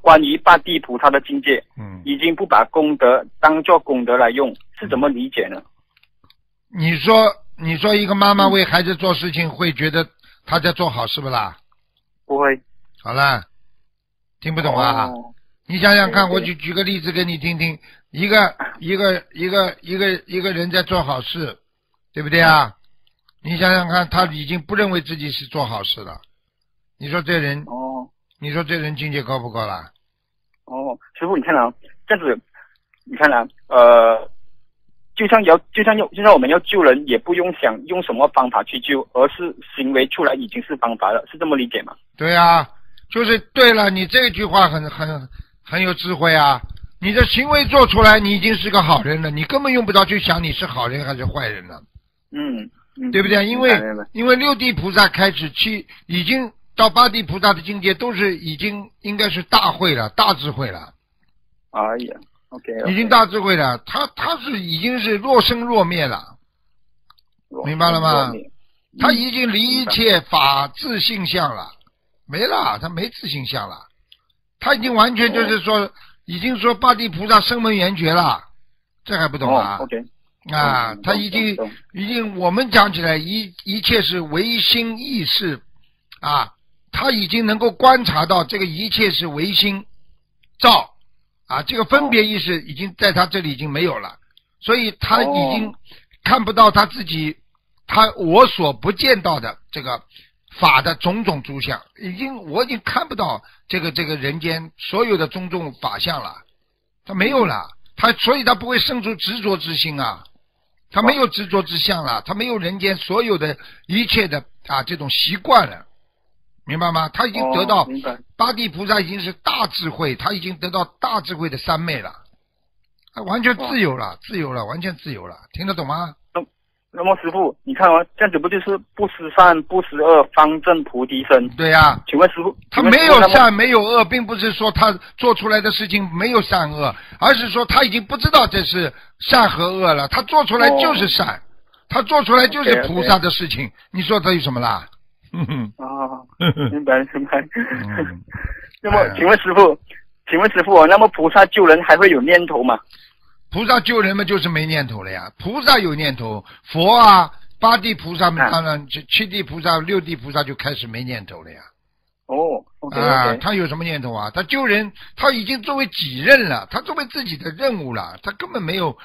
关于八地菩萨的境界，已经不把功德当作功德来用，是怎么理解呢？你说一个妈妈为孩子做事情，会觉得她在做好事不啦？不会。好了，听不懂啊？哦、你想想看，我举个例子给你听听，一个人在做好事，对不对啊？你想想看，他已经不认为自己是做好事了。你说这人，哦，你说这人境界高不高啦？哦，师父，你看啊，这样子，你看啊，就像我们要救人，也不用想用什么方法去救，而是行为出来已经是方法了，是这么理解吗？对啊，就是对了，你这句话很有智慧啊！你的行为做出来，你已经是个好人了，你根本用不着去想你是好人还是坏人了。嗯，对不对？因为六地菩萨开始去已经。到八地菩萨的境界都是已经应该是大慧了，大智慧了。哎呀 ，OK， 已经大智慧了，他是已经是若生若灭了，明白了吗？他已经离一切法自性相了，没了，他没自性相了，他已经完全就是说，已经说八地菩萨声闻缘觉了，这还不懂啊？ OK， 啊，他已经我们讲起来一切是唯心意识啊。他已经能够观察到这个一切是唯心造啊，这个分别意识已经在他这里已经没有了，所以他已经看不到他自己，我所不见到的这个法的种种诸相，我已经看不到这个人间所有的种种法相了，他没有了，所以他不会生出执着之心啊，他没有执着之相了，他没有人间所有的一切的啊这种习惯了。明白吗？他已经得到八地菩萨已经是大智慧，他已经得到大智慧的三昧了，完全自由了，完全自由了，听得懂吗？那么师父，你看啊，这样子不就是不思善不思恶，方证菩提身？对啊。请问师父，他没有善没有恶，并不是说他做出来的事情没有善恶，而是说他已经不知道这是善和恶了，他做出来就是善，他做出来就是菩萨的事情，你说他有什么啦？明白。那么，请问师父，那么菩萨救人还会有念头吗？菩萨救人嘛，就是没念头了呀。菩萨有念头，佛啊，八地菩萨当然，七地菩萨、六地菩萨就开始没念头了呀。哦，啊，他有什么念头啊？他救人，他已经作为己任了，他作为自己的任务了，他根本没有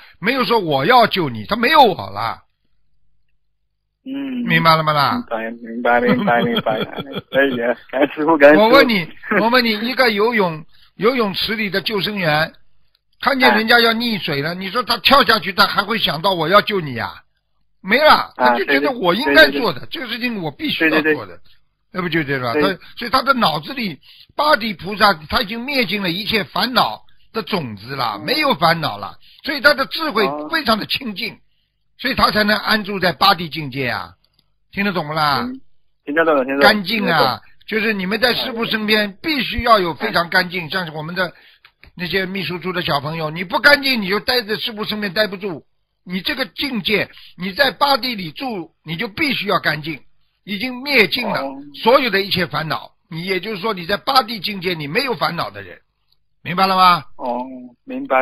说我要救你，他没有我了。明白了吗啦？明白。哎呀，感谢师傅，感谢。我问你，一个游泳池里的救生员，看见人家要溺水了，你说他跳下去，他还会想到我要救你啊？没了，他就觉得我应该做的，这个事情我必须要做的，那不就对吧？所以他的脑子里，八地菩萨他已经灭尽了一切烦恼的种子了，没有烦恼了，所以他的智慧非常的清净。所以他才能安住在八地境界啊，听得懂不啦？听得懂。干净啊，就是你们在师父身边必须要有非常干净，像是我们的那些秘书处的小朋友，你不干净你就待在师父身边待不住。你这个境界，你在八地里住，你就必须要干净，已经灭尽了所有的一切烦恼。你也就是说你在八地境界你没有烦恼的人，明白了吗？哦，明白。